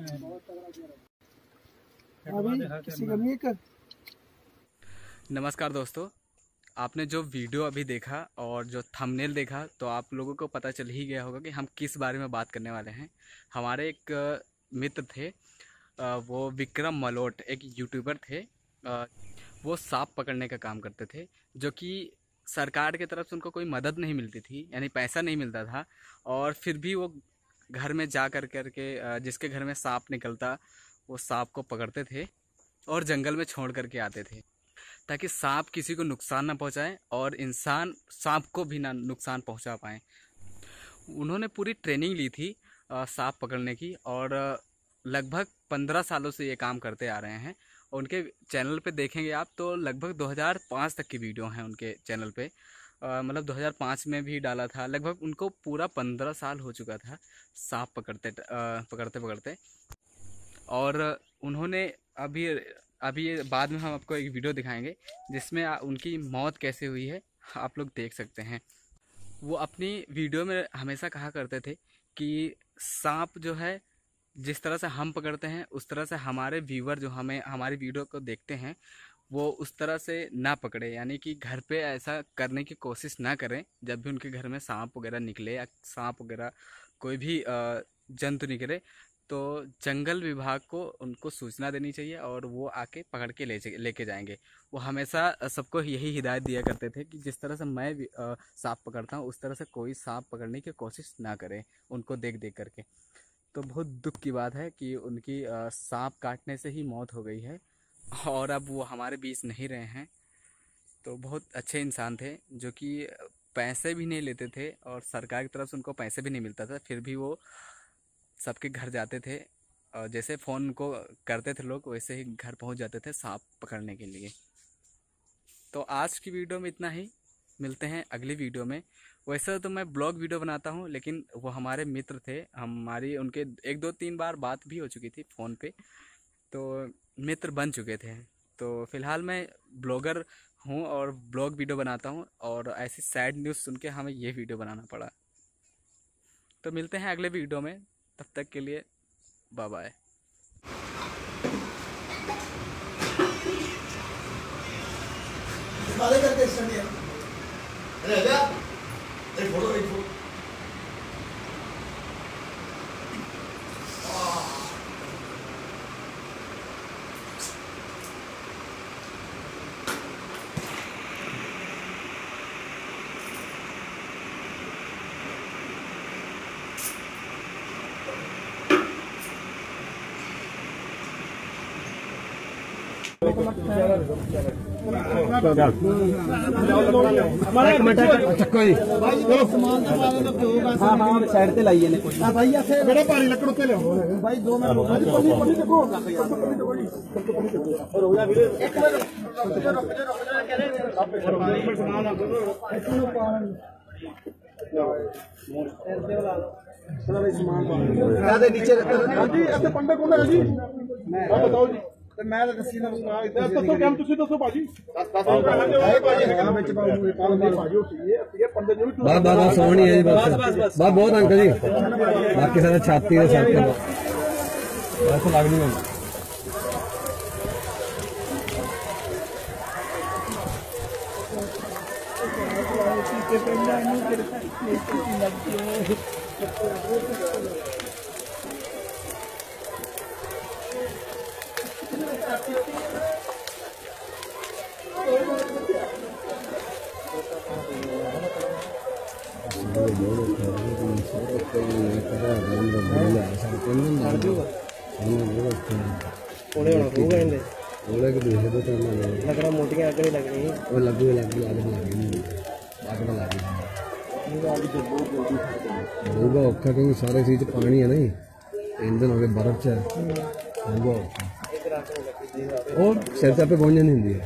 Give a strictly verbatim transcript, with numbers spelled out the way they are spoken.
है। नमस्कार दोस्तों, आपने जो वीडियो अभी देखा और जो थंबनेल देखा तो आप लोगों को पता चल ही गया होगा कि हम किस बारे में बात करने वाले हैं। हमारे एक मित्र थे, वो विक्रम मलोट एक यूट्यूबर थे, वो सांप पकड़ने का काम करते थे, जो कि सरकार की तरफ से उनको कोई मदद नहीं मिलती थी, यानी पैसा नहीं मिलता था। और फिर भी वो घर में जा कर करके जिसके घर में सांप निकलता वो सांप को पकड़ते थे और जंगल में छोड़ करके आते थे, ताकि सांप किसी को नुकसान ना पहुंचाए और इंसान सांप को भी ना नुकसान पहुंचा पाए। उन्होंने पूरी ट्रेनिंग ली थी सांप पकड़ने की और लगभग पंद्रह सालों से ये काम करते आ रहे हैं। उनके चैनल पे देखेंगे आप तो लगभग दो हज़ार पाँच तक की वीडियो हैं उनके चैनल पे, मतलब दो हज़ार पाँच में भी डाला था। लगभग उनको पूरा पंद्रह साल हो चुका था सांप पकड़ते पकड़ते पकड़ते। और उन्होंने अभी अभी बाद में हम आपको एक वीडियो दिखाएंगे जिसमें उनकी मौत कैसे हुई है, आप लोग देख सकते हैं। वो अपनी वीडियो में हमेशा कहा करते थे कि सांप जो है जिस तरह से हम पकड़ते हैं उस तरह से हमारे व्यूवर जो हमें हमारी वीडियो को देखते हैं वो उस तरह से ना पकड़े, यानी कि घर पे ऐसा करने की कोशिश ना करें। जब भी उनके घर में सांप वगैरह निकले या सांप वगैरह कोई भी जंतु निकले तो जंगल विभाग को उनको सूचना देनी चाहिए और वो आके पकड़ के ले लेके जाएंगे। वो हमेशा सबको यही हिदायत दिया करते थे कि जिस तरह से मैं सांप पकड़ता हूँ उस तरह से कोई सांप पकड़ने की कोशिश ना करे उनको देख देख करके। तो बहुत दुख की बात है कि उनकी सांप काटने से ही मौत हो गई है और अब वो हमारे बीच नहीं रहे हैं। तो बहुत अच्छे इंसान थे, जो कि पैसे भी नहीं लेते थे और सरकार की तरफ से उनको पैसे भी नहीं मिलता था, फिर भी वो सबके घर जाते थे और जैसे फ़ोन उनको करते थे लोग वैसे ही घर पहुंच जाते थे सांप पकड़ने के लिए। तो आज की वीडियो में इतना ही, मिलते हैं अगली वीडियो में। वैसे तो मैं ब्लॉग वीडियो बनाता हूं, लेकिन वो हमारे मित्र थे, हमारी उनके एक दो तीन बार बात भी हो चुकी थी फ़ोन पे, तो मित्र बन चुके थे। तो फ़िलहाल मैं ब्लॉगर हूं और ब्लॉग वीडियो बनाता हूं और ऐसी सैड न्यूज़ सुन के हमें ये वीडियो बनाना पड़ा। तो मिलते हैं अगले वीडियो में, तब तक के लिए बाय बाय। अरे आजा, एक फोटो एक फोटो साइड से लाइए बड़े पानी लकड़ों पे भाई दो नीचे पंडा कौन है जी बताओ जी। मैं दसी दसो भाजी सोहनी है बहुत अंकल जी, बाकी सारे छाती है लगनी है। औखा क्योंकि सारे चीज पानी है नहीं, इंधन हो गया बर्फ चाहे और सिर से पहुंच जानी होंगी